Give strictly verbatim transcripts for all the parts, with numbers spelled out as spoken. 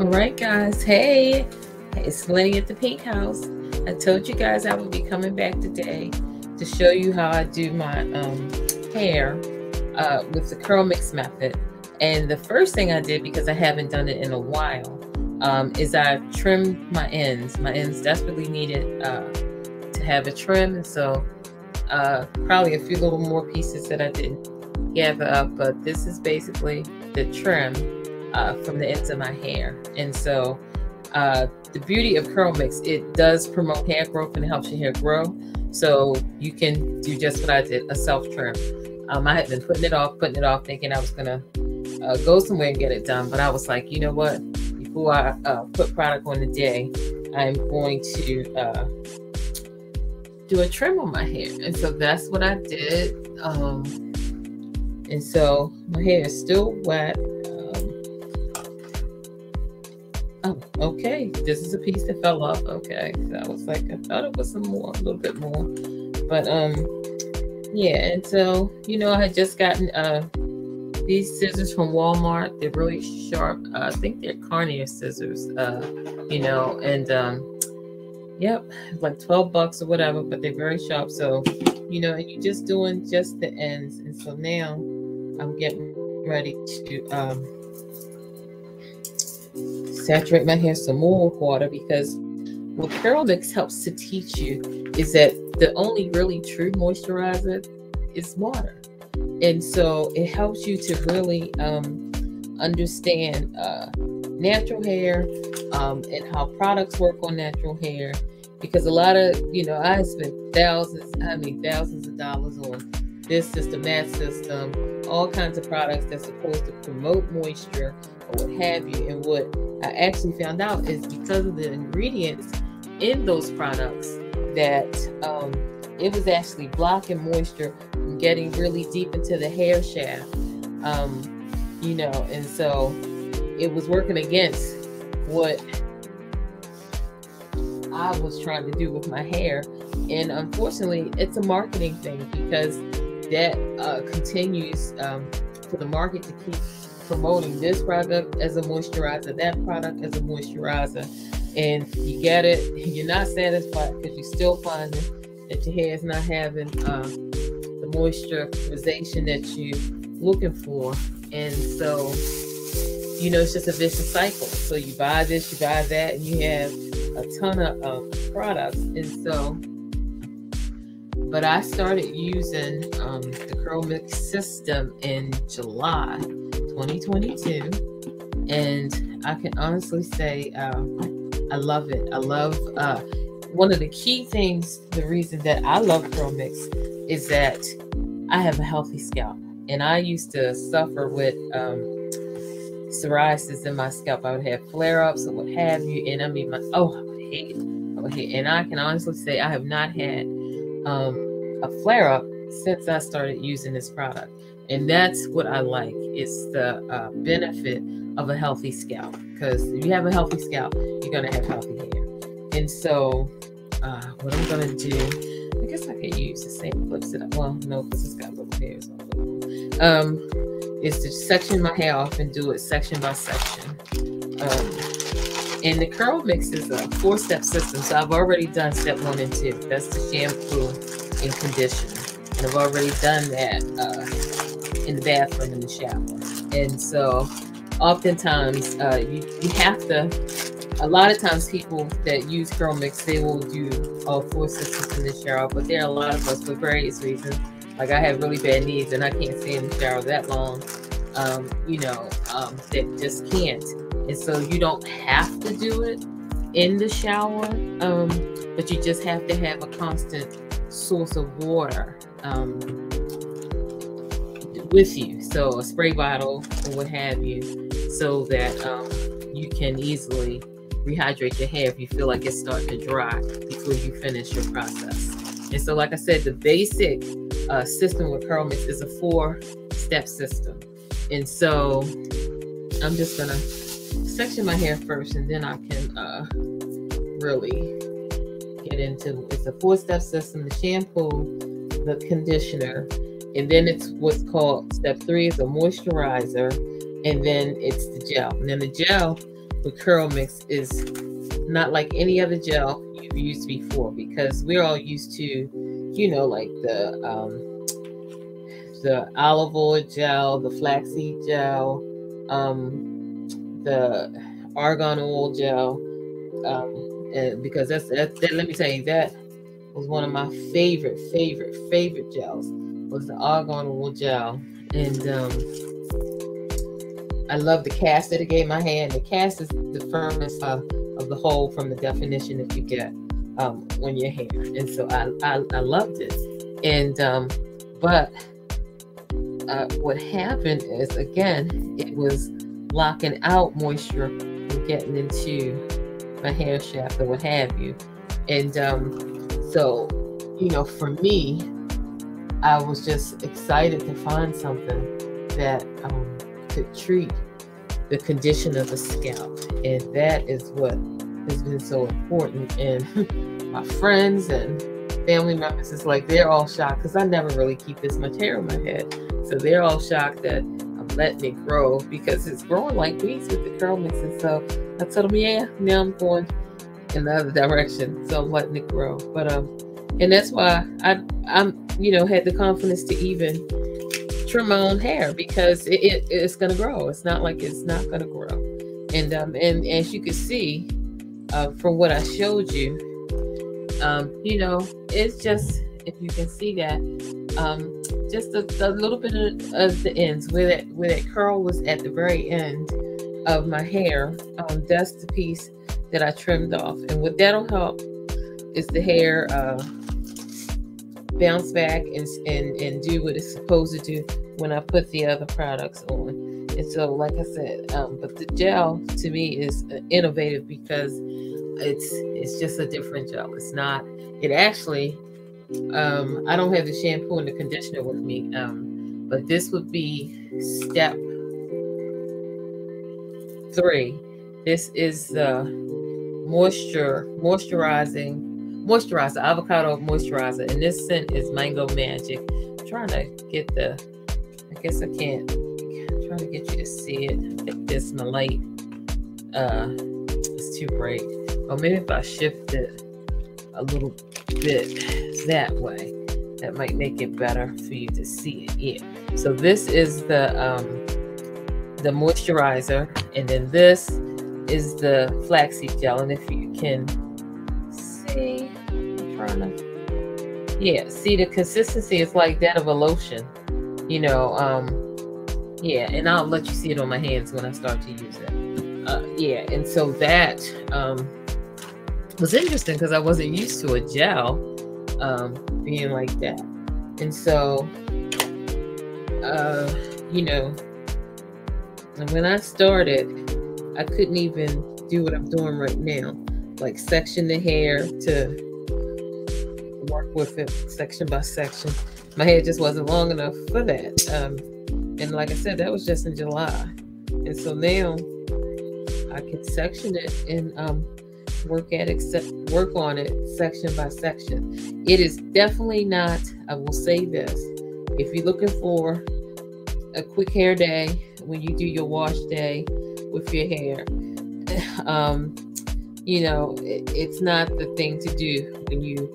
All right, guys. Hey, it's Lynie at the Pink House. I told you guys I would be coming back today to show you how I do my um, hair uh, with the CurlMix method. And the first thing I did, because I haven't done it in a while, um, is I trimmed my ends. My ends desperately needed uh, to have a trim, and so uh, probably a few little more pieces that I didn't gather up. But this is basically the trim Uh, from the ends of my hair. And so uh, the beauty of CurlMix, it does promote hair growth and it helps your hair grow. So you can do just what I did, a self trim. Um, I had been putting it off, putting it off, thinking I was gonna uh, go somewhere and get it done. But I was like, you know what? Before I uh, put product on the day, I'm going to uh, do a trim on my hair. And so that's what I did. Um, and so my hair is still wet. Okay, this is a piece that fell off. Okay, so I was like, I thought it was some more, a little bit more, but um, yeah. And so, you know, I had just gotten uh these scissors from Walmart. They're really sharp. Uh, I think they're Carnier scissors. Uh, you know, and um, yep, like twelve bucks or whatever. But they're very sharp. So, you know, and you're just doing just the ends. And so now I'm getting ready to um. saturate my hair some more with water, because what CurlMix helps to teach you is that the only really true moisturizer is water. And so it helps you to really um, understand uh, natural hair um, and how products work on natural hair, because a lot of, you know, I spent thousands, I mean thousands of dollars on this system, that system, all kinds of products that's supposed to promote moisture or what have you. And what I actually found out is because of the ingredients in those products that um, it was actually blocking moisture from getting really deep into the hair shaft, um, you know, and so it was working against what I was trying to do with my hair. And unfortunately, it's a marketing thing, because that uh, continues um, for the market to keep promoting this product as a moisturizer, that product as a moisturizer, and you get it, you're not satisfied because you still find that your hair is not having uh, the moisturization that you're looking for. And so, you know, it's just a vicious cycle. So you buy this, you buy that, and you have a ton of um, products. And so, but I started using um, the CurlMix system in July twenty twenty-two, and I can honestly say um, I love it. I love uh, one of the key things, the reason that I love CurlMix is that I have a healthy scalp, and I used to suffer with um, psoriasis in my scalp. I would have flare-ups or what have you, and I mean, my, oh, I would hate it. I would hate it. And I can honestly say I have not had um a flare-up since I started using this product. And that's what I like, is the uh, benefit of a healthy scalp, because if you have a healthy scalp, you're gonna have healthy hair. And so uh what I'm gonna do, I guess I could use the same clips that I, well no, because it's got little hairs on it, um is to section my hair off and do it section by section. um And the CurlMix is a four-step system, so I've already done step one and two. That's the shampoo and conditioner, and I've already done that uh, in the bathroom and the shower. And so, oftentimes, uh, you you have to. A lot of times, people that use CurlMix, they will do all four systems in the shower, but there are a lot of us for various reasons. Like I have really bad knees, and I can't stay in the shower that long. Um, you know, um, that just can't. And so you don't have to do it in the shower, um, but you just have to have a constant source of water um, with you. So a spray bottle or what have you, so that um, you can easily rehydrate your hair if you feel like it's starting to dry before you finish your process. And so, like I said, the basic uh, system with CurlMix is a four-step system. And so I'm just gonna section my hair first, and then I can uh, really get into It's a four-step system: the shampoo, the conditioner, and then it's what's called step three is a moisturizer, and then it's the gel. And then the gel, with CurlMix is not like any other gel you've used before, because we're all used to, you know, like the um, the olive oil gel, the flaxseed gel, um, the argan oil gel, um, and because that's, that's that, let me tell you, that was one of my favorite, favorite, favorite gels was the argan oil gel. And um, I love the cast that it gave my hand. The cast is the firmness of, of the whole from the definition that you get um, on your hair. And so I, I, I loved it. And, um, but uh, what happened is, again, it was blocking out moisture from getting into my hair shaft or what have you. And um, so, you know, for me, I was just excited to find something that um, could treat the condition of the scalp. And that is what has been so important. And my friends and family members, it's like they're all shocked because I never really keep this much hair on my head. So they're all shocked that I'm letting it grow because it's growing like weeds with the CurlMix. And so I told them, yeah, now I'm going in the other direction. So I'm letting it grow. But, um, and that's why I, I'm, you know, had the confidence to even trim my own hair, because it, it it's gonna grow. It's not like it's not gonna grow. And um, and as you can see uh, from what I showed you, um, you know, it's just, if you can see that, um, just a, a little bit of, of the ends where that where that curl was at the very end of my hair. Um, that's the piece that I trimmed off, and what that'll help is the hair Uh, bounce back and, and and do what it's supposed to do when I put the other products on. And so, like I said, um, but the gel to me is innovative because it's it's just a different gel. It's not, it actually, um, I don't have the shampoo and the conditioner with me, um, but this would be step three. This is the moisture, moisturizing moisturizer, avocado moisturizer, and this scent is Mango Magic. I'm trying to get the, I guess I can't, I'm trying to get you to see it. I think this, my light, uh, it's too bright. Or maybe if I shift it a little bit that way, that might make it better for you to see it. Yeah. So this is the, um, the moisturizer, and then this is the flaxseed gel, and if you can, I'm trying to, yeah, see the consistency is like that of a lotion, you know. Um, yeah, and I'll let you see it on my hands when I start to use it. Uh, yeah, and so that um, was interesting because I wasn't used to a gel um, being like that. And so, uh, you know, and when I started, I couldn't even do what I'm doing right now. Like section the hair to work with it section by section. My hair just wasn't long enough for that. Um, and like I said, that was just in July. And so now I can section it and um, work at it, work on it section by section. It is definitely not, I will say this, if you're looking for a quick hair day when you do your wash day with your hair, um, you know, it, it's not the thing to do when you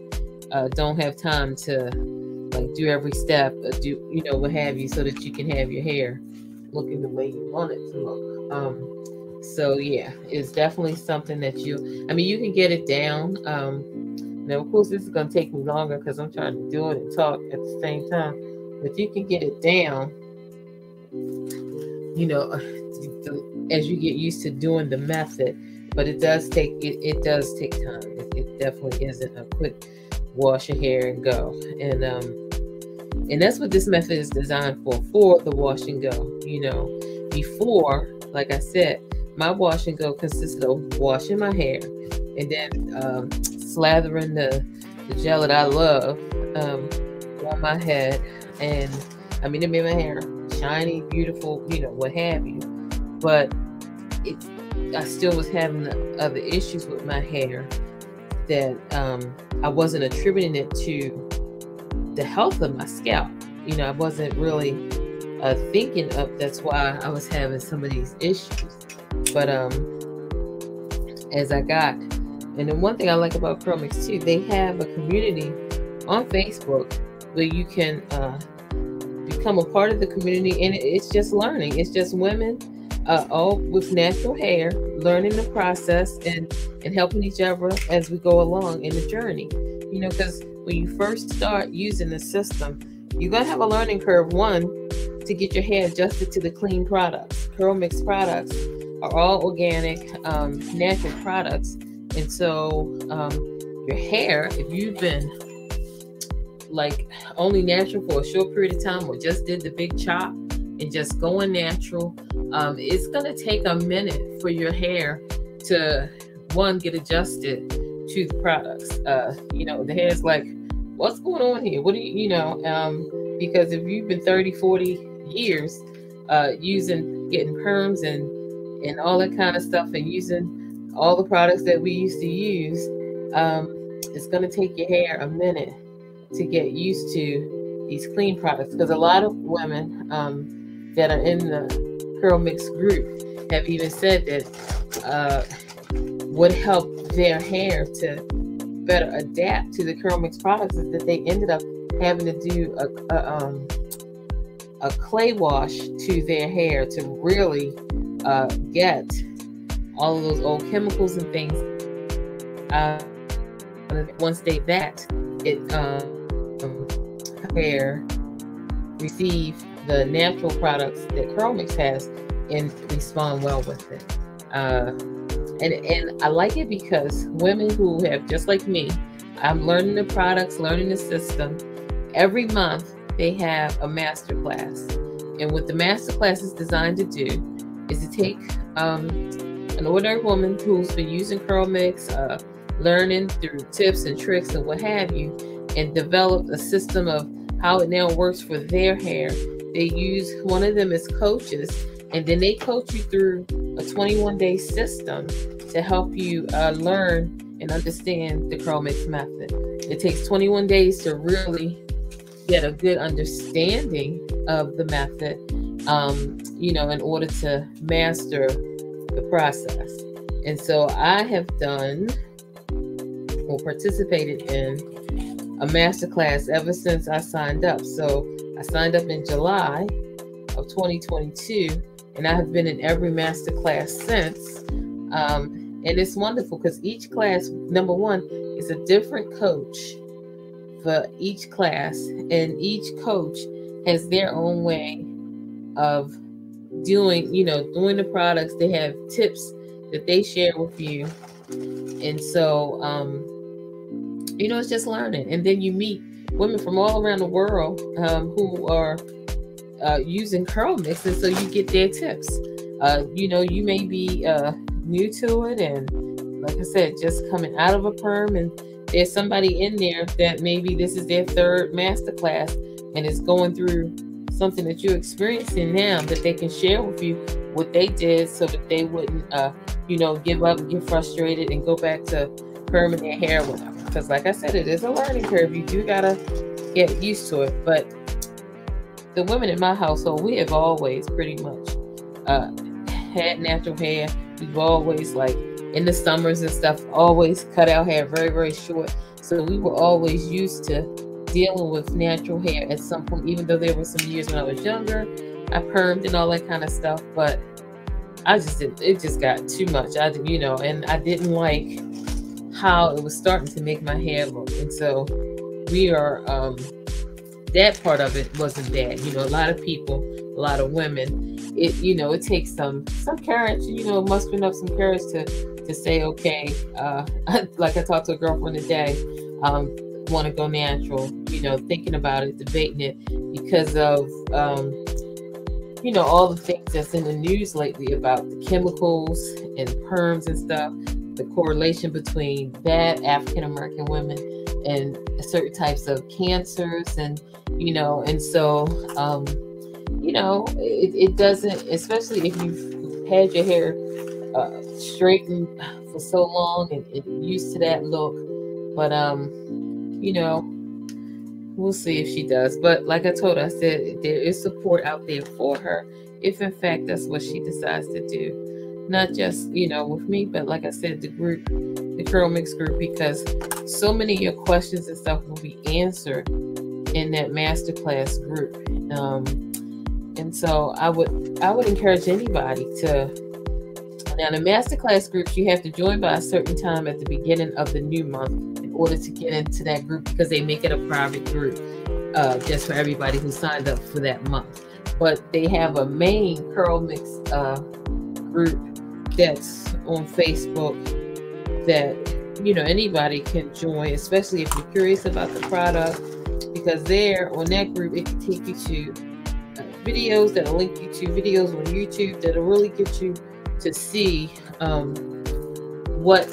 uh, don't have time to like do every step, or do, you know, what have you, so that you can have your hair looking the way you want it to look. Um, so yeah, it's definitely something that you, I mean, you can get it down. Um, now, of course, this is going to take me longer because I'm trying to do it and talk at the same time. But you can get it down, you know, as you get used to doing the method. But it does take, it, it does take time. It, it definitely isn't a quick wash your hair and go. And um, and that's what this method is designed for, for the wash and go. You know, before, like I said, my wash and go consisted of washing my hair and then um, slathering the, the gel that I love um, on my head. And I mean, it made my hair shiny, beautiful, you know, what have you. But it's, I still was having the other issues with my hair that um, I wasn't attributing it to the health of my scalp. You know, I wasn't really uh, thinking of, that's why I was having some of these issues. But um, as as I got. And the one thing I like about CurlMix too, they have a community on Facebook where you can uh, become a part of the community, and it's just learning. It's just women uh, all with natural hair, learning the process and and helping each other as we go along in the journey. You know, because when you first start using the system, you're gonna have a learning curve. One, to get your hair adjusted to the clean products. CurlMix products are all organic, um, natural products. And so um, your hair, if you've been like only natural for a short period of time or just did the big chop and just going natural, um, it's going to take a minute for your hair to, one, get adjusted to the products. Uh, you know, the hair's like, what's going on here? What do you, you know, um, because if you've been thirty, forty years uh, using, getting perms and, and all that kind of stuff and using all the products that we used to use, um, it's going to take your hair a minute to get used to these clean products. Because a lot of women um, that are in the CurlMix group have even said that uh, what helped their hair to better adapt to the CurlMix products is that they ended up having to do a, a, um, a clay wash to their hair to really uh, get all of those old chemicals and things. Uh, once they that it um, hair receive the natural products that CurlMix has and respond well with it. Uh, and and I like it because women who have, just like me, I'm learning the products, learning the system. Every month they have a masterclass, and what the masterclass is designed to do is to take Um, an ordinary woman who's been using CurlMix, uh, learning through tips and tricks and what have you, and developed a system of how it now works for their hair. They use one of them as coaches, and then they coach you through a twenty-one day system to help you uh, learn and understand the CurlMix method. It takes twenty-one days to really get a good understanding of the method, um, you know, in order to master the process. And so I have done or participated in a masterclass ever since I signed up. So I signed up in July of twenty twenty-two, and I have been in every masterclass since. Um, and it's wonderful because each class, number one, is a different coach for each class, and each coach has their own way of doing, you know, doing the products. They have tips that they share with you, and so um you know, it's just learning. And then you meet women from all around the world um who are uh using CurlMix, and so you get their tips. Uh you know, you may be uh new to it, and like I said, just coming out of a perm, and there's somebody in there that maybe this is their third masterclass and is going through something that you're experiencing now, that they can share with you what they did so that they wouldn't, uh, you know, give up, get frustrated, and go back to perming their hair or whatever. Because like I said, it is a learning curve. You do gotta get used to it. But the women in my household, we have always pretty much uh, had natural hair. We've always, like in the summers and stuff, always cut our hair very, very short. So we were always used to dealing with natural hair at some point, even though there were some years when I was younger, I permed and all that kind of stuff, but I just didn't, it just got too much. I didn't, you know, and I didn't like how it was starting to make my hair look. And so we are, um, that part of it wasn't bad. You know, a lot of people, a lot of women, it, you know, it takes some, some courage, you know, mustering up some courage to, to say, okay, uh, like I talked to a girlfriend today, um, want to go natural, you know, thinking about it, debating it, because of um you know, all the things that's in the news lately about the chemicals and perms and stuff, the correlation between that, African-American women, and certain types of cancers. And you know, and so um you know, it, it doesn't, especially if you've had your hair uh, straightened for so long and, and used to that look. But um you know, we'll see if she does. But like I told her, I said there is support out there for her if in fact that's what she decides to do. not just, you know, with me, but like I said, the group, the CurlMix group, because so many of your questions and stuff will be answered in that masterclass group. Um, and so I would, I would encourage anybody to, now the masterclass groups, you have to join by a certain time at the beginning of the new month in order to get into that group, because they make it a private group, uh, just for everybody who signed up for that month. But they have a main CurlMix uh, group that's on Facebook that, you know, anybody can join, especially if you're curious about the product, because there on that group, it can take you to uh, videos that will link you to videos on YouTube that will really get you to see um, what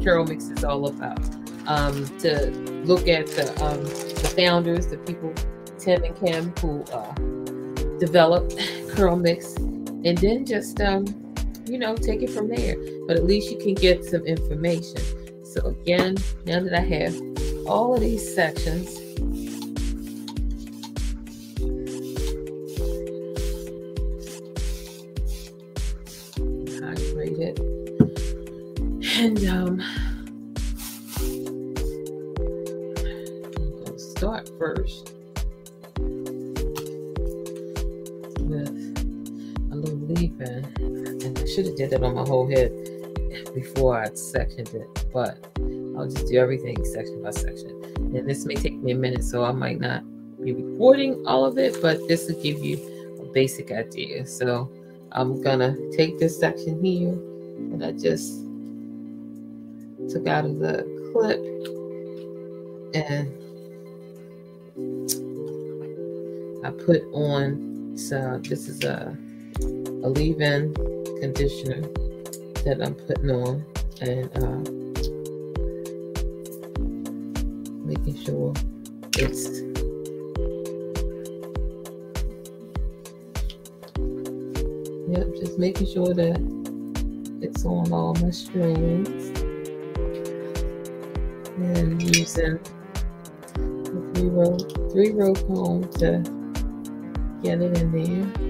CurlMix is all about, um, to look at the, um, the founders, the people, Tim and Kim, who uh, developed CurlMix, and then just um you know, take it from there. But at least you can get some information. So again, now that I have all of these sections, hydrate it, and um I'm gonna start first with a little leave-in, and I should have did that on my whole head before I sectioned it, but I'll just do everything section by section. And this may take me a minute, so I might not be recording all of it, but this will give you a basic idea. So I'm gonna take this section here that I just took out of the clip and I put on. So this is a, a leave-in conditioner that I'm putting on, and uh, making sure it's yep, just making sure that it's on all my strings, and using the three row three row comb to get it in there.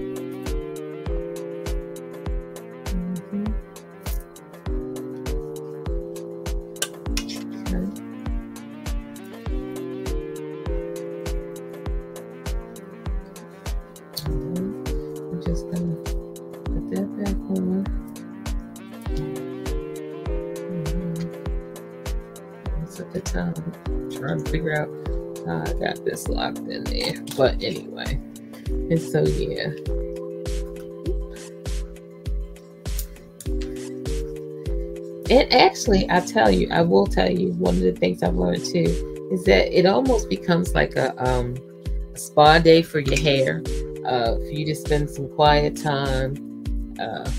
And so, yeah. And actually, I tell you, I will tell you, one of the things I've learned too is that it almost becomes like a, um, a spa day for your hair, uh, for you to spend some quiet time uh,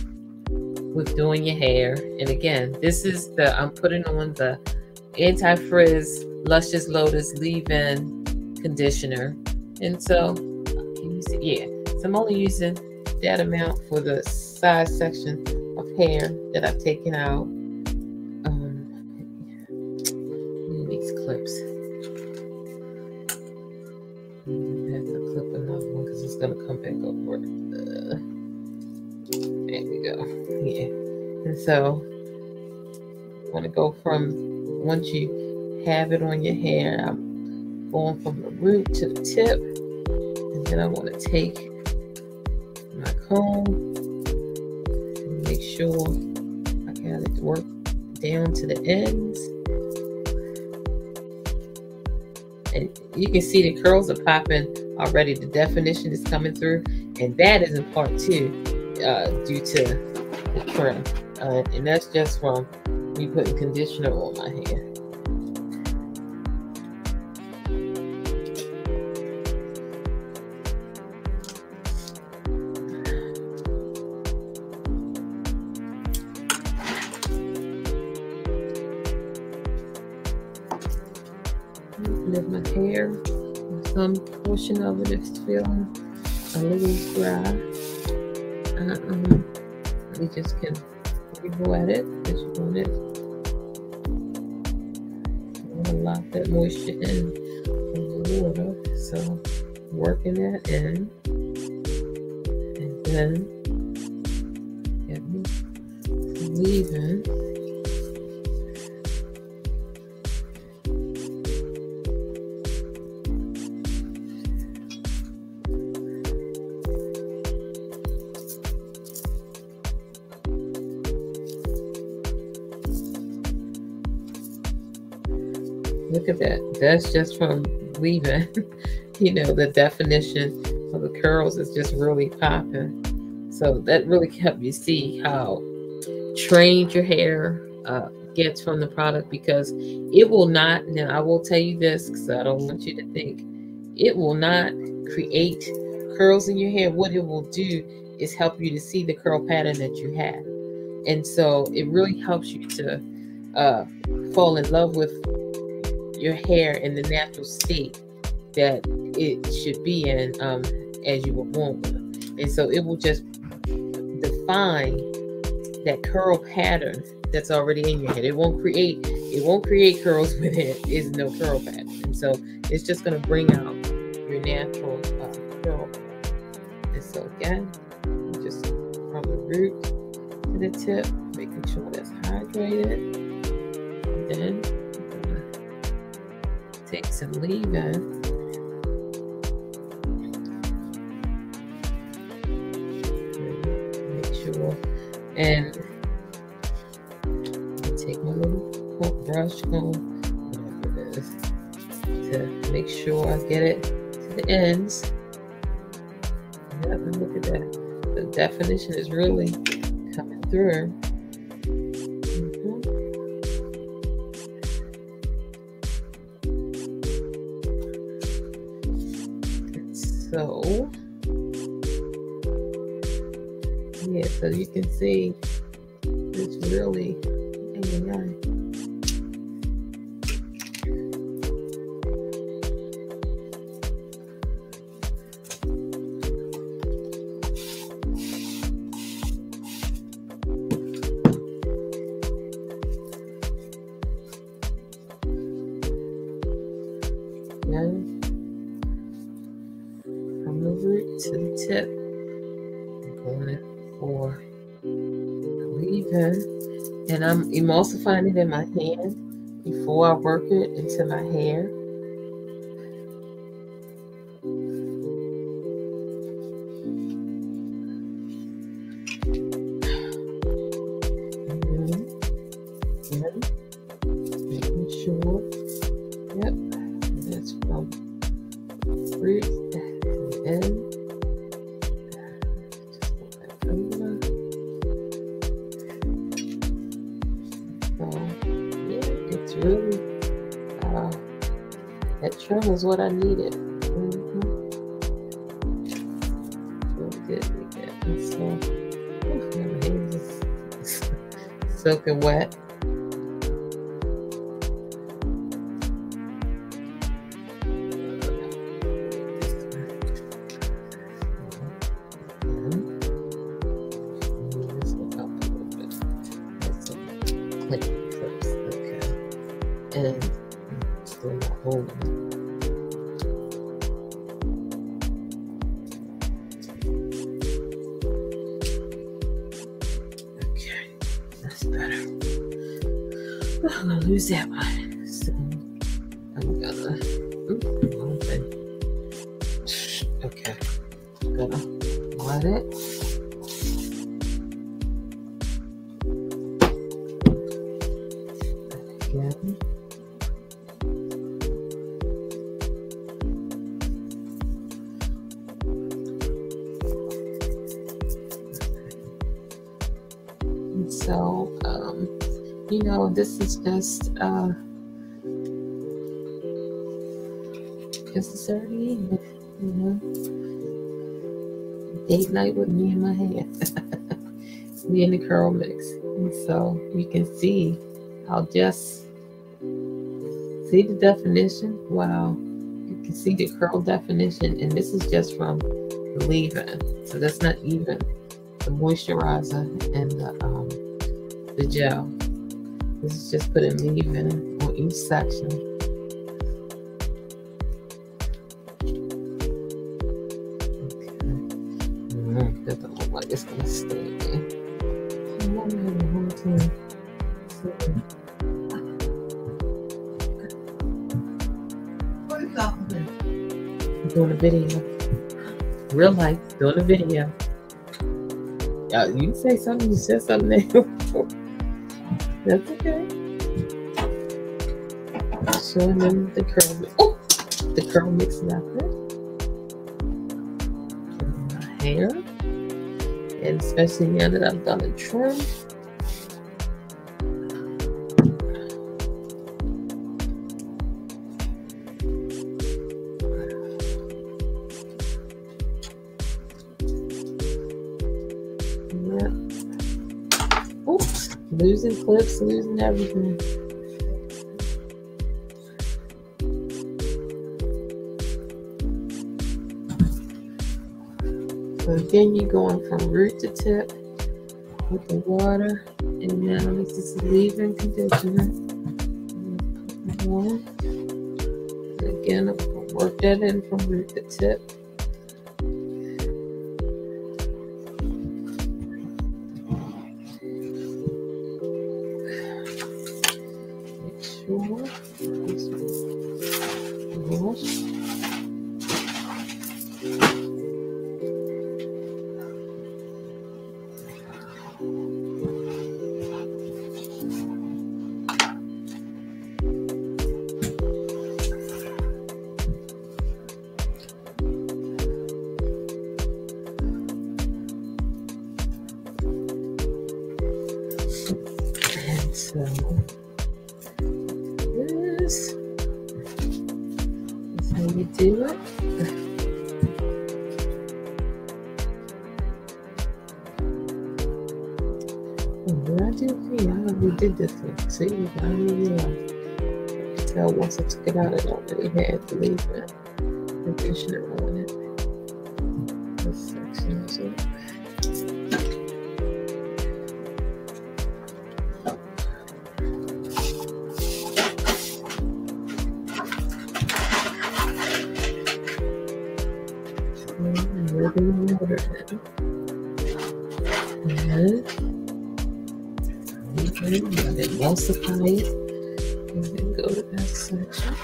with doing your hair. And again, this is the, I'm putting on the Anti-Frizz Luscious Lotus Leave-In Conditioner. And so, yeah, so I'm only using that amount for the side section of hair that I've taken out. Um, these clips. I have to clip another one because it's gonna come back over. Uh, there we go. Yeah, and so I want to go from, once you have it on your hair, I'm going from the root to the tip. Then I want to take my comb and make sure I got it to work down to the ends. And you can see the curls are popping already. The definition is coming through. And that is in part two uh, due to the trim. Uh, and that's just from me putting conditioner on my hair. Of it is feeling a little dry. Uh -uh. We just can go at it because you want it. You want to lock that moisture in from the water. So working that in, and then get me leaving. Look at that. That's just from leaving. You know, the definition of the curls is just really popping. So that really helped you see how trained your hair uh, gets from the product, because it will not, now I will tell you this because I don't want you to think, it will not create curls in your hair. What it will do is help you to see the curl pattern that you have. And so it really helps you to uh, fall in love with your hair in the natural state that it should be in, um, as you were born with. And so it will just define that curl pattern that's already in your head. It won't create, it won't create curls when there is no curl pattern. And so it's just going to bring out your natural uh, curl. And so again, just from the root to the tip, making sure that's hydrated. And then you're going to take some leave-in. And I take my little brush comb, whatever it is, to make sure I get it to the ends. Yeah, look at that. The definition is really coming through. Mm-hmm. So. Yeah, so you can see it's really hanging on. Yeah. From the root to the tip. I'm going to or leave-in, and I'm emulsifying it in my hand before I work it into my hair. Really, uh, that trim is what I needed. Mm-hmm. Really good, really good. And so, my hands is soaking wet. And still not holding. Okay, that's better. Oh, I'm gonna lose that one. So I'm gonna open. Okay, I'm gonna let it. So, um, you know, this is just uh, just a Saturday evening, you know, date night with me and my hair, me and the curl mix. And so you can see, I'll just see the definition. Wow, you can see the curl definition, and this is just from the leave-in. So that's not even the moisturizer and the. Um, The gel. This is just putting leave-in on each section. Okay. Mm-hmm. Doesn't look like it's gonna stay there. to I'm doing a video. Real life, doing a video. Y'all, you say something, you said something there. That's okay. Showing them the curl mix. Oh, the curl mix is out there. My hair. And especially now that I've done a trim. Losing clips, losing everything. So again, you're going from root to tip with the water, and now this is leave-in conditioner. And again, I'm gonna work that in from root to tip. See, I don't know. So once I took it out, I don't really had to leave it. Conditioner on it. This section is up. And we're going to water it. And and then emulsify it, and then go to that section.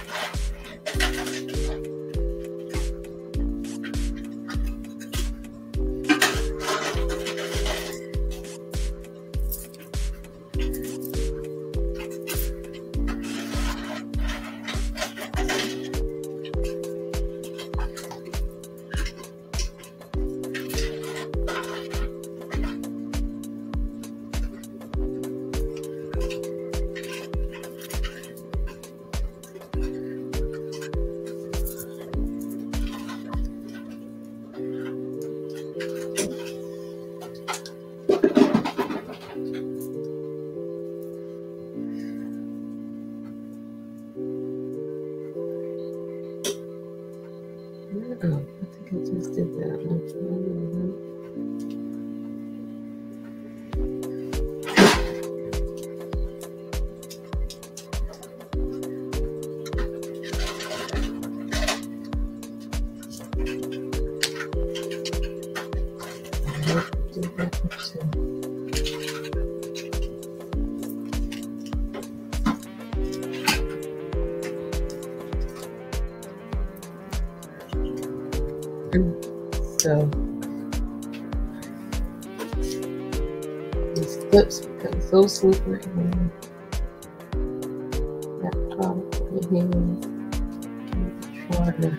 So these clips become so slippery. That product in your hands is harder.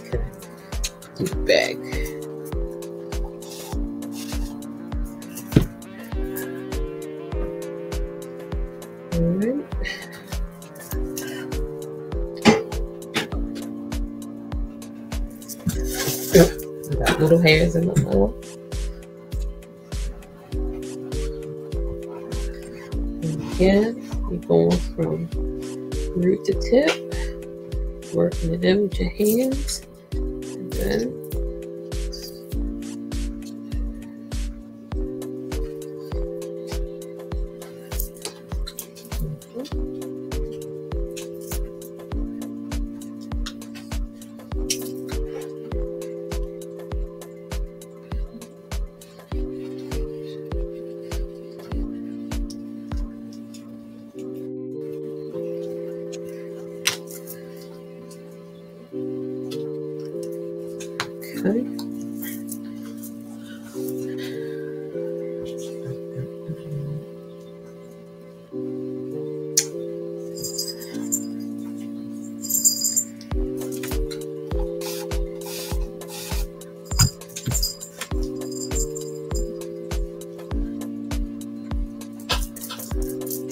Okay, get back. Little hairs in the middle. And again, you're going from root to tip, working it in with your hands, and then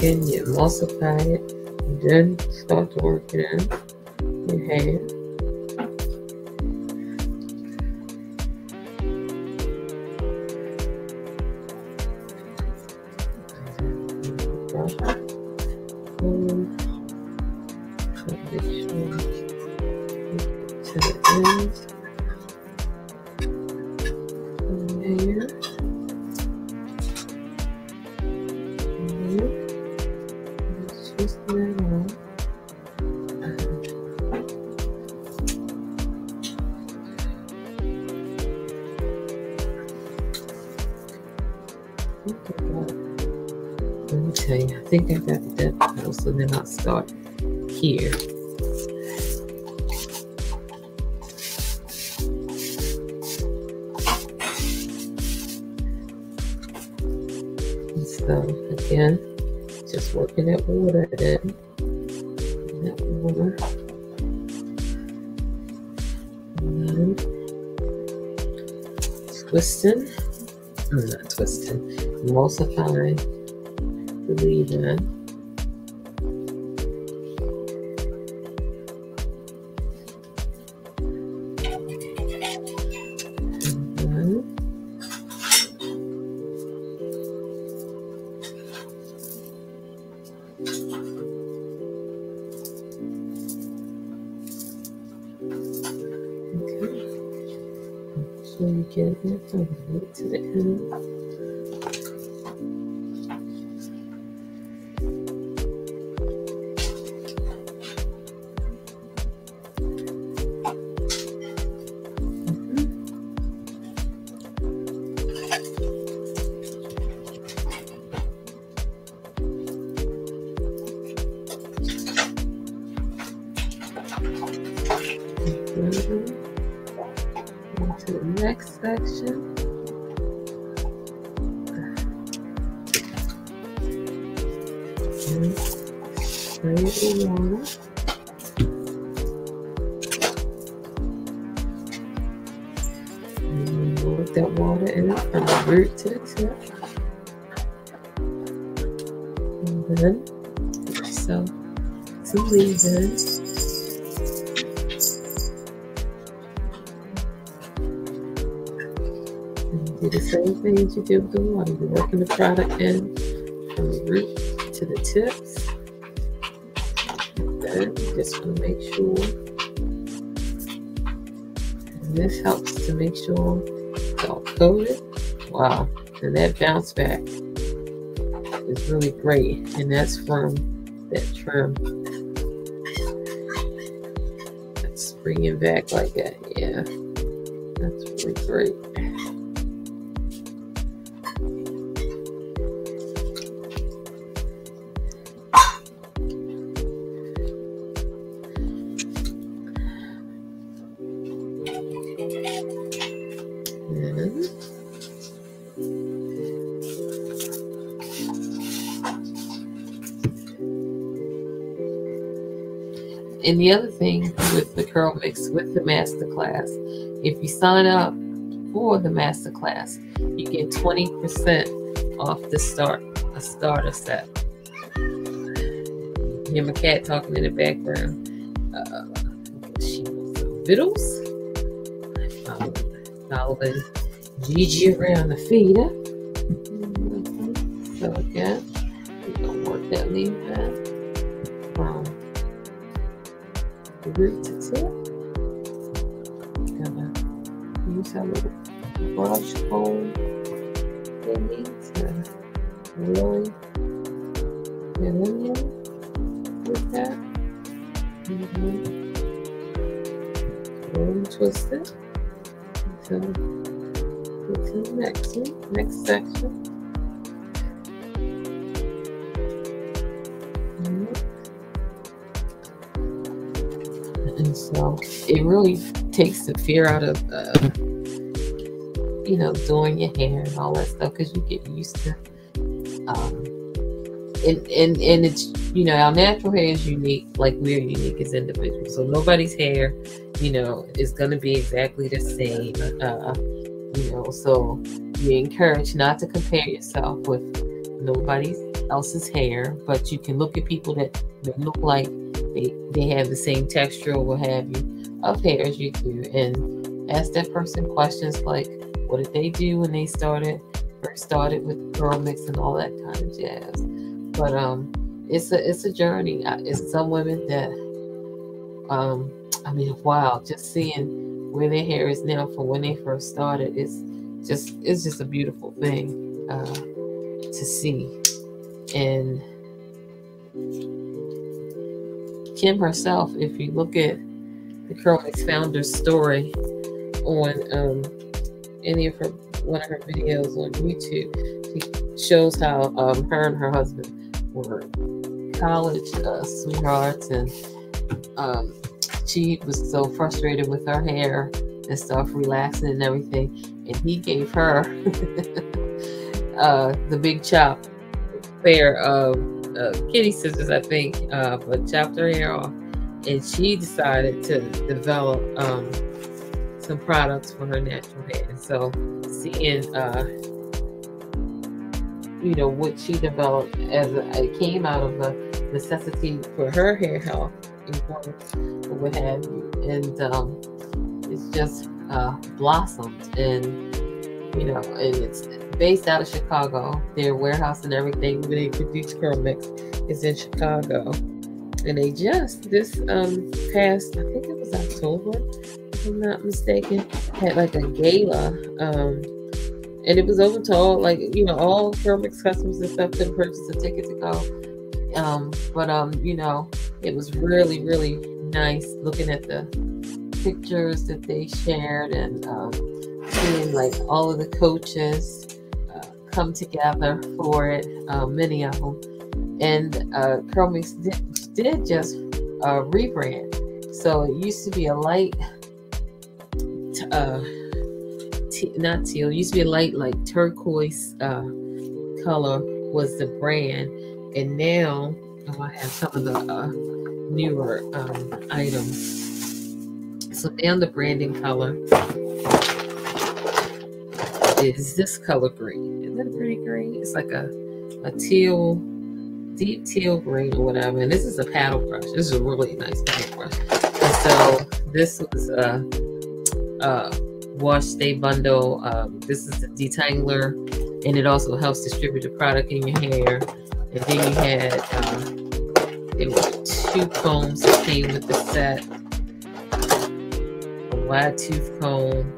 again, you multiply it, and then start to work it in your hand. I think I got the depth pedal, so then I'll start here. And so again, just working that water in. That water. And then twisting. I'm not twisting. Emulsifying. Leave in. Okay. So you get it to the end. You do with the water. You're working the product in from the root to the tips. And then you just want to make sure. And this helps to make sure it's all coated. Wow. And that bounce back is really great. And that's from that trim. That's bringing back like that. Yeah. That's really great. And the other thing with the CurlMix, with the masterclass, if you sign up for the masterclass, you get twenty percent off the start, a starter set. You hear my cat talking in the background. Uh, she wants some vittles. Um, following Gigi around the feeder. So again, we're going to work that leaf back. Root to tip. Gonna use our little brush comb thingy to really delineate with that. Mm-hmm. And twist it until get to the next one, next section. So it really takes the fear out of, uh, you know, doing your hair and all that stuff, because you get used to, um, and, and, and it's, you know, our natural hair is unique, like we're unique as individuals. So nobody's hair, you know, is going to be exactly the same, uh, you know, so you're encouraged not to compare yourself with nobody's else's hair, but you can look at people that, that look like they, they have the same texture or what have you of hair as you do, and ask that person questions like, what did they do when they started first started with CurlMix and all that kind of jazz. But um it's a it's a journey. It's some women that um I mean, wow, just seeing where their hair is now from when they first started, it's just it's just a beautiful thing uh to see. And Kim herself, if you look at the CurlMix founder's story on um any of her one of her videos on YouTube, she shows how um her and her husband were college uh, sweethearts, and um she was so frustrated with her hair and stuff relaxing and everything, and he gave her uh the big chop pair of uh, kitty scissors, I think, uh but chopped her hair off, and she decided to develop um some products for her natural hair. And so seeing uh you know what she developed as a, it came out of the necessity for her hair health and growth or what have you, and um it's just uh blossomed. And you know and it's based out of Chicago. Their warehouse and everything where they produce CurlMix is in Chicago, and they just this um past, I think it was October if I'm not mistaken, had like a gala, um and it was overtold, like, you know, all CurlMix customers and stuff could purchase a ticket to go. Um, but, um, you know, it was really, really nice looking at the pictures that they shared, and um, seeing, like, all of the coaches uh, come together for it, uh, many of them. And uh, CurlMix did, did just uh, rebrand. So it used to be a light... Uh, not teal, it used to be a light like turquoise uh color was the brand, and now oh, I have some of the uh newer um items. So now the branding color is this color green. Isn't that pretty green? It's like a a teal, deep teal green or whatever. And this is a paddle brush. This is a really nice paddle brush. And so this was a uh, uh wash day bundle. Um, this is a detangler, and it also helps distribute the product in your hair. And then you had um, there were two combs that came with the set: a wide tooth comb,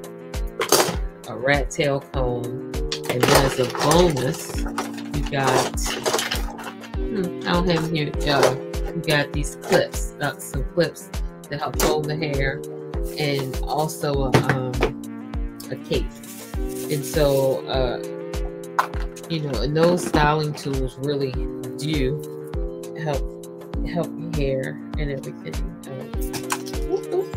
a rat tail comb, and then as a bonus, you got hmm, I don't have here. Uh, you got these clips, uh, some clips that help hold the hair, and also a. Um, a case. And so uh you know and those styling tools really do help help your hair and everything. Um, whoop, whoop.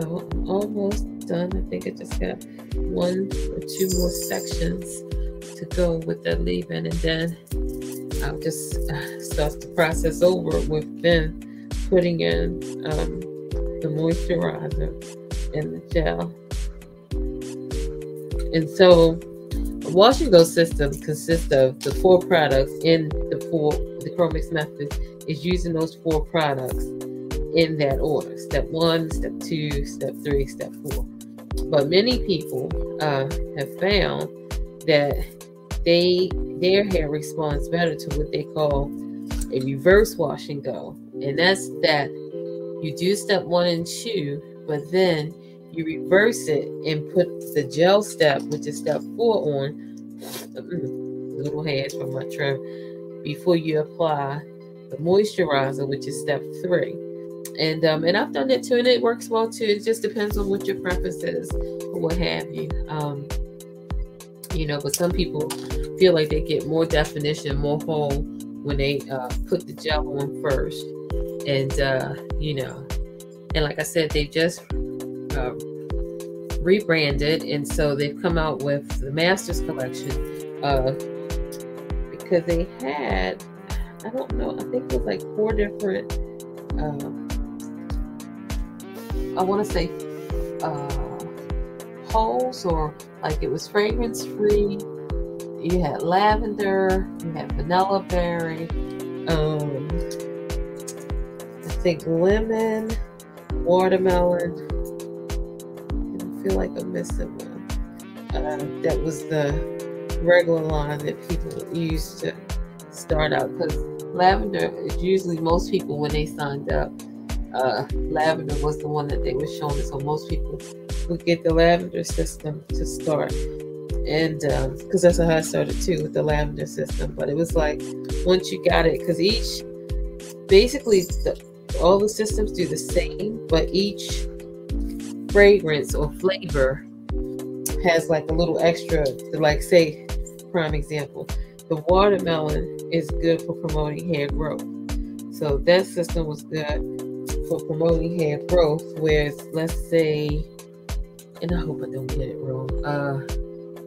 So almost done. I think I just got one or two more sections to go with that leave-in, and then I'll just start the process over with them putting in um, the moisturizer and the gel. And so washing those systems consists of the four products in the four, the CurlMix method is using those four products in that order: step one, step two, step three, step four. But many people uh, have found that they their hair responds better to what they call a reverse wash and go. And that's that you do step one and two, but then you reverse it and put the gel step, which is step four, on little hands from my trim before you apply the moisturizer, which is step three. And um, and I've done that too, and it works well too. It just depends on what your preference is or what have you. Um, you know, but some people feel like they get more definition, more whole when they uh, put the gel on first. And uh you know and like I said, they just uh, rebranded, and so they've come out with the Masters collection, uh because they had I don't know I think it was like four different uh, I want to say uh holes or like it was fragrance free. You had lavender, you had vanilla berry, um, I think lemon, watermelon. I feel like I'm missing one. Uh, that was the regular line that people used to start out, because lavender is usually most people when they signed up. Uh, lavender was the one that they were showing, so most people would get the lavender system to start. And because um, that's how I started too, with the lavender system. But it was like, once you got it, because each, basically the, all the systems do the same, but each fragrance or flavor has like a little extra. Like, say, prime example, the watermelon is good for promoting hair growth, so that system was good for promoting hair growth. Whereas, let's say, and I hope I don't get it wrong, uh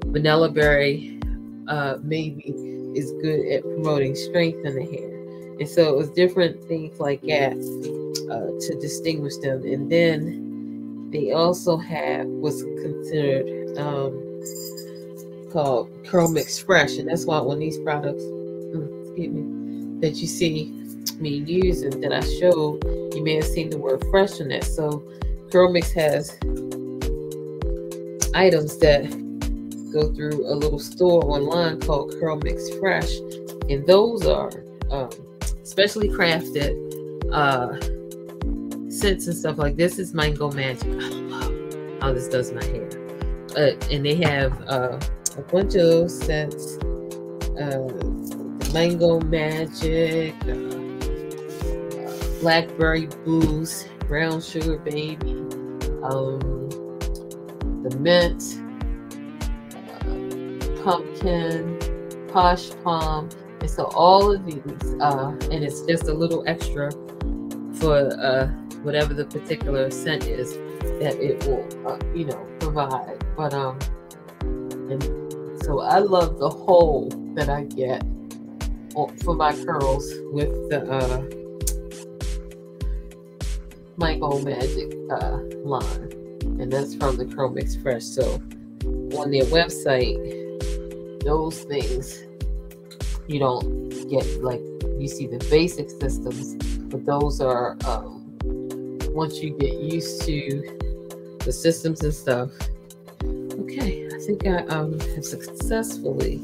vanilla berry uh maybe is good at promoting strength in the hair. And so it was different things like that uh, to distinguish them. And then they also have what's considered um called CurlMix Fresh, and that's why when these products excuse me, that you see me using, that I showed, you may have seen the word fresh in it. So CurlMix has items that go through a little store online called CurlMix Fresh, and those are um, specially crafted uh, scents and stuff. Like, this is Mango Magic. I love how this does my hair. Uh, and they have uh, a bunch of scents, uh, Mango Magic, uh, uh, Blackberry Boost, Brown Sugar Baby, um, the mint, pumpkin, posh palm. And so all of these uh and it's just a little extra for uh whatever the particular scent is that it will uh, you know, provide. But um and so I love the hole that I get for my curls with the uh Mango Magic uh line, and that's from the CurlMix Fresh. So on their website, those things you don't get. Like, you see the basic systems, but those are um once you get used to the systems and stuff. Okay, I think I um have successfully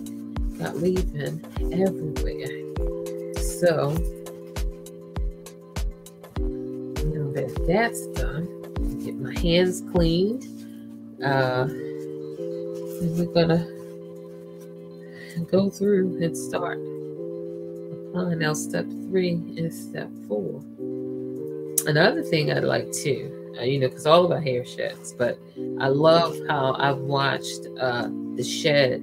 got leave-in everywhere. So now that that's done, get my hands cleaned, uh and we're gonna go through and start applying. Now step three and step four. Another thing I'd like to, uh, you know, because all of our hair sheds, but I love how I've watched uh, the shed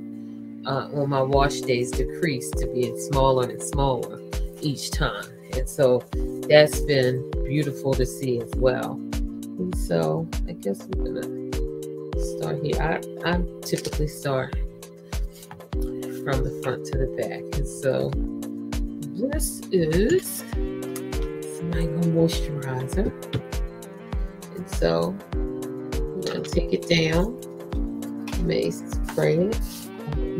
uh, on my wash days decrease to being smaller and smaller each time. And so that's been beautiful to see as well. And so I guess we're going to start here. I, I typically start from the front to the back. And so this is Mango Moisturizer. And so I'm going to take it down, may spray it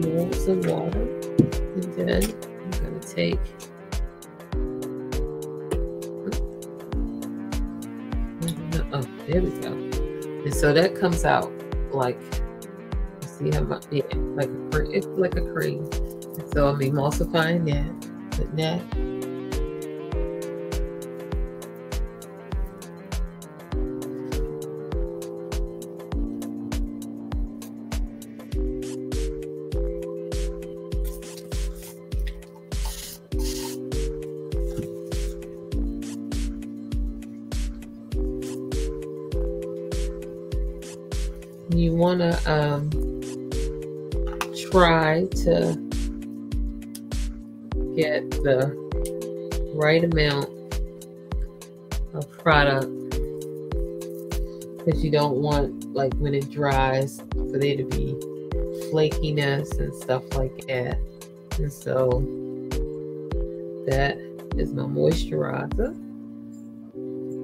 with some water, and then I'm going to take oh there we go. And so that comes out like, see how much, yeah, like a, it's like a cream. So I'm emulsifying that, putting that you want to um try to get the right amount of product, because you don't want, like, when it dries, for there to be flakiness and stuff like that. And so that is my moisturizer,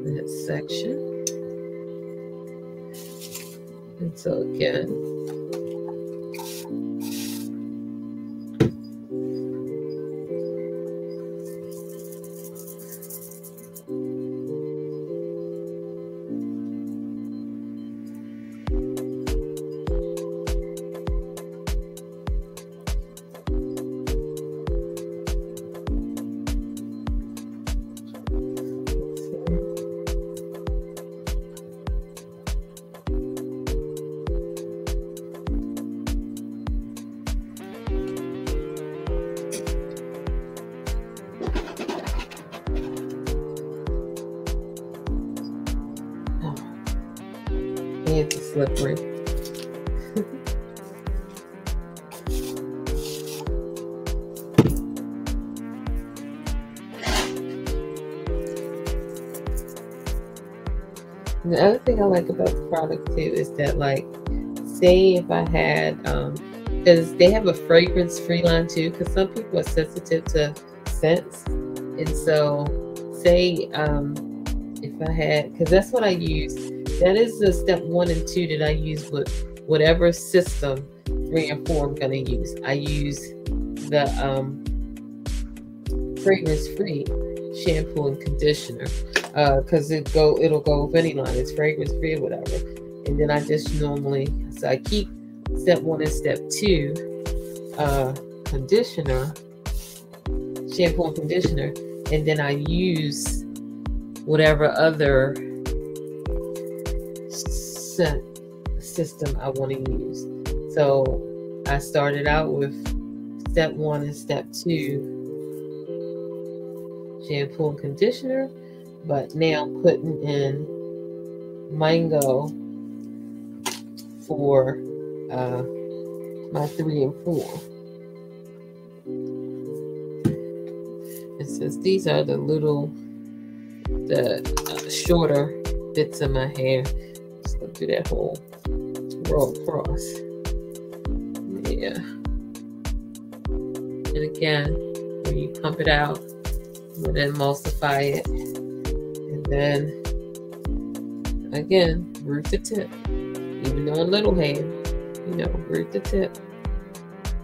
that section. And so again, It's slippery. The other thing I like about the product too is that, like, say if I had, um, because they have a fragrance-free line too, because some people are sensitive to scents, and so say um, if I had, because that's what I use. That is the step one and two that I use with whatever system three and four I'm gonna use. I use the um, fragrance-free shampoo and conditioner. Uh, cause it go, it'll go with any line. It's fragrance free or whatever. And then I just normally, so I keep step one and step two, uh, conditioner, shampoo and conditioner. And then I use whatever other scent system I want to use. So I started out with step one and step two, shampoo and conditioner. But now putting in mango for uh, my three and four. And since these are the little, the uh, shorter bits of my hair, just gonna do that whole roll across. Yeah. And again, when you pump it out, I'm gonna emulsify it. Then again, root the tip. Even though a little hand, you know, root the tip.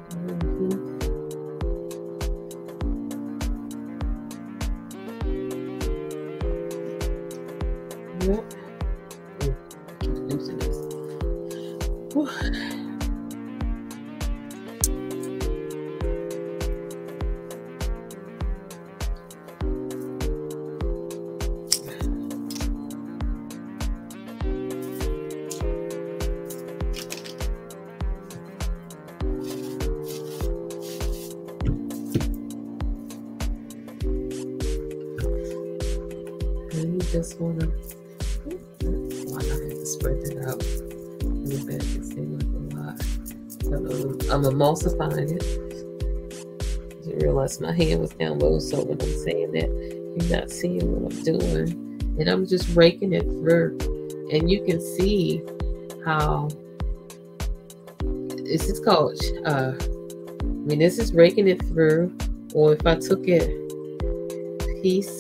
Mm-hmm. Yep. Just wanna, why not have to spread that out in the back? It seems like a lot. So I'm emulsifying it. I didn't realize my hand was down low, so when I'm saying that, you're not seeing what I'm doing. And I'm just raking it through. And you can see how this is called, uh, I mean, this is raking it through, or if I took it piece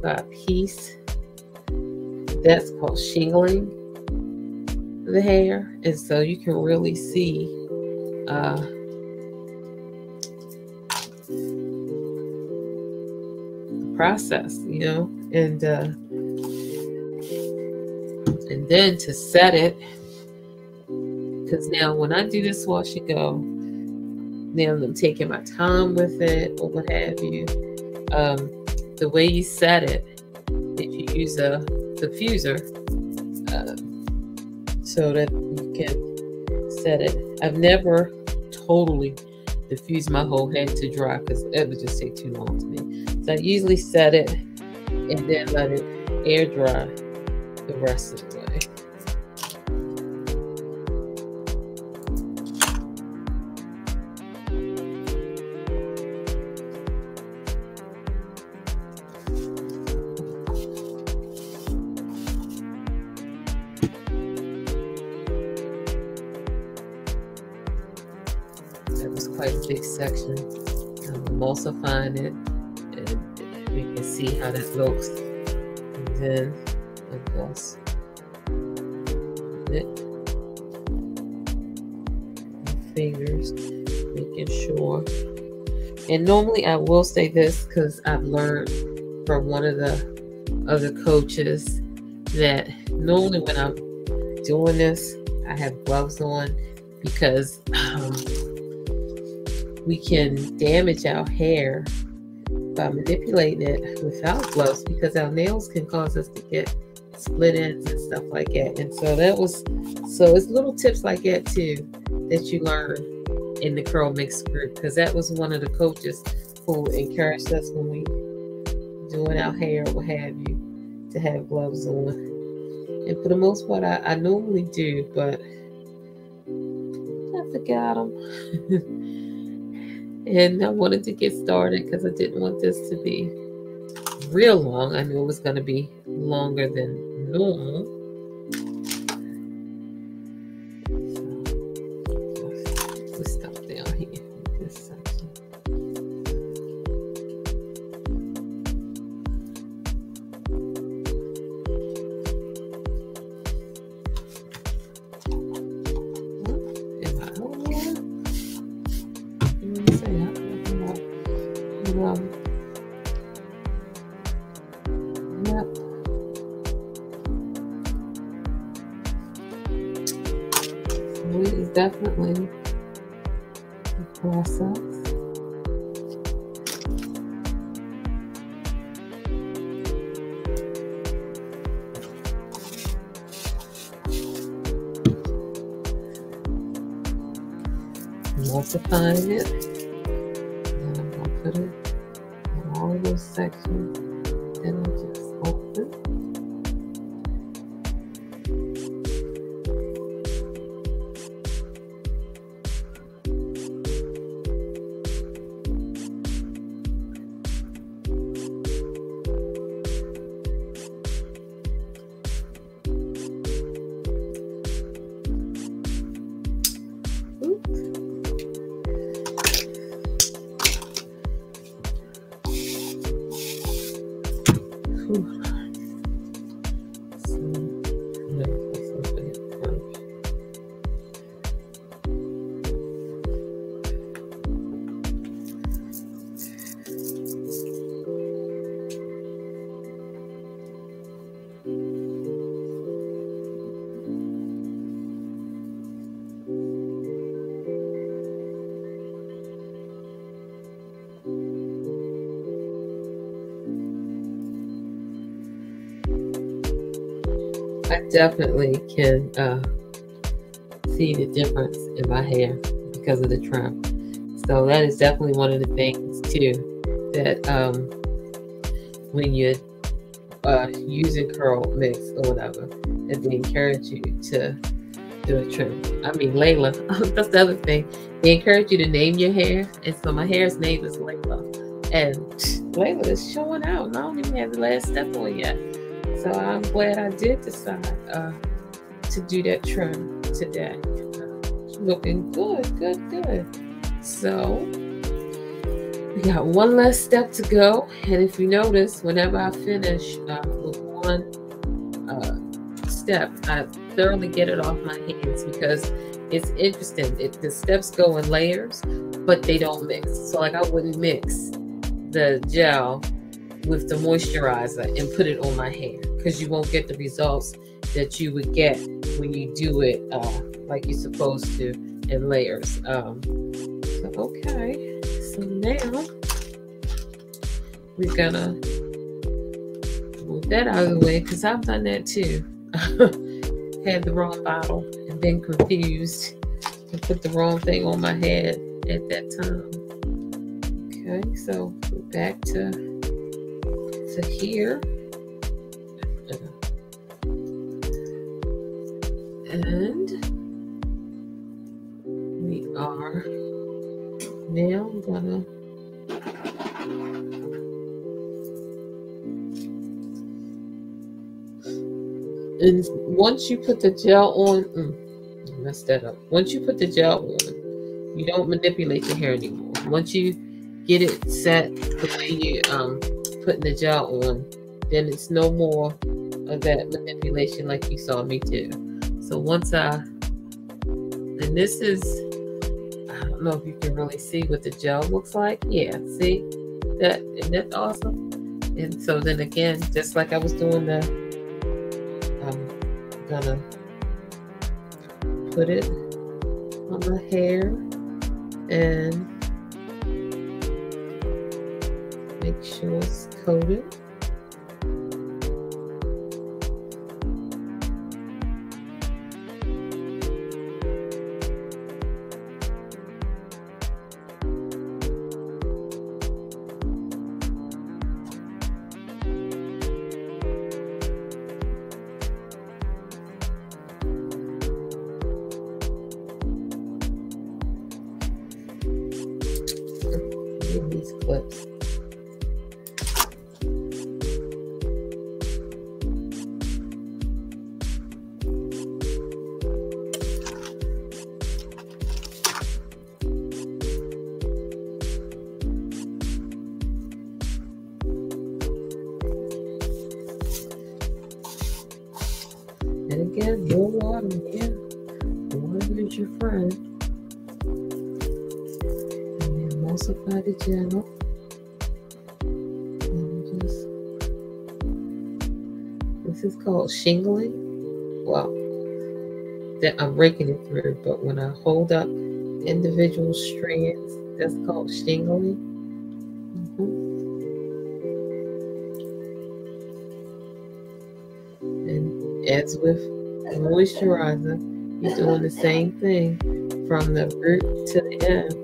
by piece. That's called shingling the hair, and so you can really see uh, the process, you know, and uh, and then to set it, because now when I do this wash and go, now I'm taking my time with it or what have you. Um, the way you set it, if you use a diffuser, uh, so that you can set it. I've never totally diffused my whole head to dry because it would just take too long to me. So I usually set it and then let it air dry the rest of the way. Quite a big section. I'm emulsifying it, and we can see how that looks. And then, of course, it fingers, making sure. And normally, I will say this because I've learned from one of the other coaches that normally when I'm doing this, I have gloves on because. Um, We can damage our hair by manipulating it without gloves because our nails can cause us to get split ends and stuff like that. And so that was, so it's little tips like that too that you learn in the CurlMix group, because that was one of the coaches who encouraged us when we doing our hair or what have you to have gloves on. And for the most part, I, I normally do, but I forgot them. And I wanted to get started because I didn't want this to be real long. I knew it was going to be longer than normal. Definitely a process. Once I find it, then I'm going to put it in all those sections. Then I just open. I definitely can uh, see the difference in my hair because of the trim. So that is definitely one of the things too that um, when you're uh, using CurlMix or whatever, that they encourage you to do a trim. I mean, Layla, that's the other thing. They encourage you to name your hair. And so my hair's name is Layla. And Layla is showing out. And I don't even have the last step on yet. So I'm glad I did decide uh, to do that trim today. Looking good, good, good. So we got one last step to go. And if you notice, whenever I finish uh, with one uh, step, I thoroughly get it off my hands because it's interesting. It, the steps go in layers, but they don't mix. So like I wouldn't mix the gel with the moisturizer and put it on my hair because you won't get the results that you would get when you do it uh, like you're supposed to in layers. Um, so, okay, so now we're gonna move that out of the way because I've done that too. Had the wrong bottle and been confused and put the wrong thing on my head at that time. Okay, so we're back to here and we are now gonna and once you put the gel on mm, I messed that up once you put the gel on, you don't manipulate your hair anymore. Once you get it set the way you um putting the gel on, then it's no more of that manipulation like you saw me do. So once I, and this is, I don't know if you can really see what the gel looks like. Yeah, see that? Isn't that awesome? And so then again, just like I was doing the, I'm gonna put it on my hair and make sure it's coated. these clips. And again, no water here. The water is your friend. And then emulsify the channel. And just, this is called shingling. Well, that I'm raking it through, but when I hold up individual strands, that's called shingling. Mm-hmm. As with moisturizer, you're doing the same thing from the root to the end.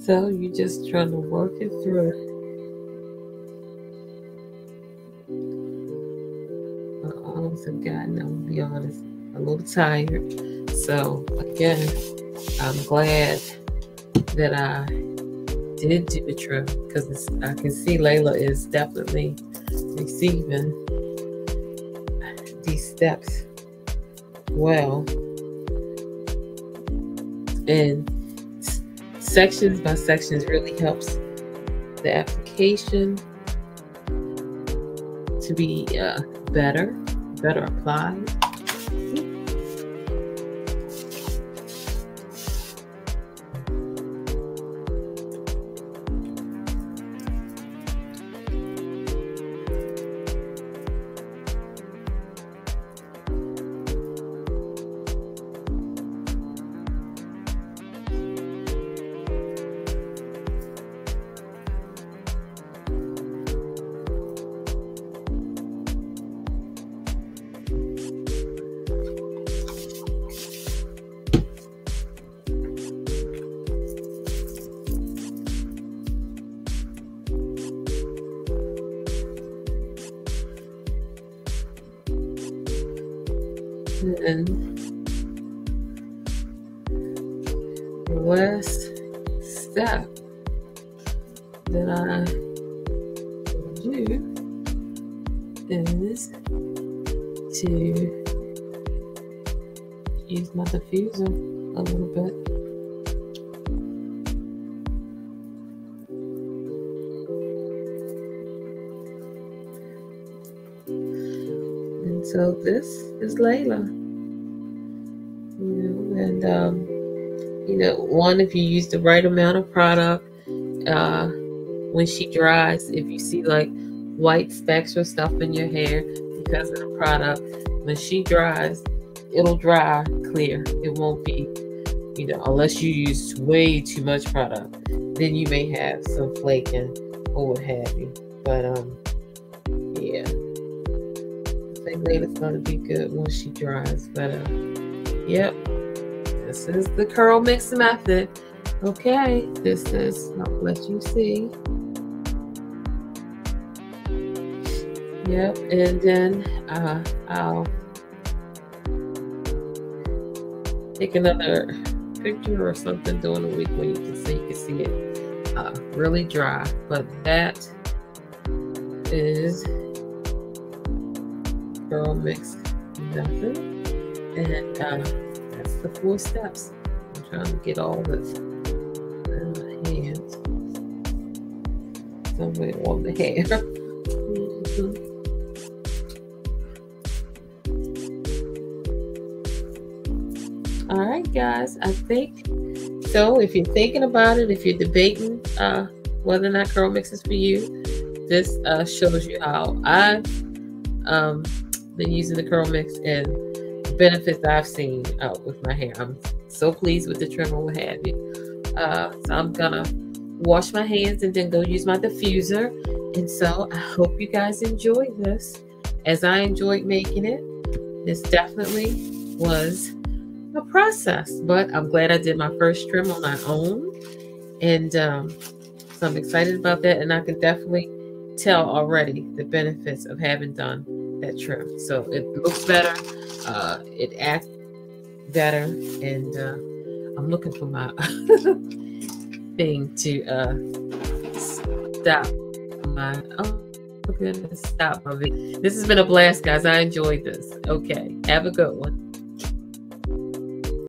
So you're just trying to work it through. My arms have gotten, I'm gonna be honest, a little tired. So again, I'm glad that I did do the trim because I can see Layla is definitely receiving these steps well. And sections by sections really helps the application to be uh, better, better applied. And the last step that I will do is to use my diffuser a little bit. And so this is Layla. And, um, you know, one, if you use the right amount of product, uh, when she dries, if you see like white specks or stuff in your hair because of the product, when she dries, it'll dry clear. It won't be, you know, unless you use way too much product, then you may have some flaking or what have you. But um, they made is going to be good when she dries. But uh, yep, this is the curl mix method. Okay, this is, I'll let you see. Yep, and then uh, I'll take another picture or something during the week when you can see, you can see it uh, really dry. But that is curl mix method, and uh, that's the four steps. I'm trying to get all this in my hands, somewhere on the hair. Mm-hmm. All right, guys, I think so. If you're thinking about it, if you're debating uh, whether or not curl mix is for you, this uh, shows you how I've um, been using the curl mix and the benefits I've seen uh, with my hair. I'm so pleased with the trim and what have you. Uh, so I'm gonna wash my hands and then go use my diffuser. And so I hope you guys enjoyed this as I enjoyed making it. This definitely was a process, but I'm glad I did my first trim on my own, and um, so I'm excited about that, and I can definitely tell already the benefits of having done that trim. So it looks better, uh, it acts better, and uh, I'm looking for my thing to uh, stop my oh goodness stop my video. This has been a blast, guys. I enjoyed this. Okay, have a good one.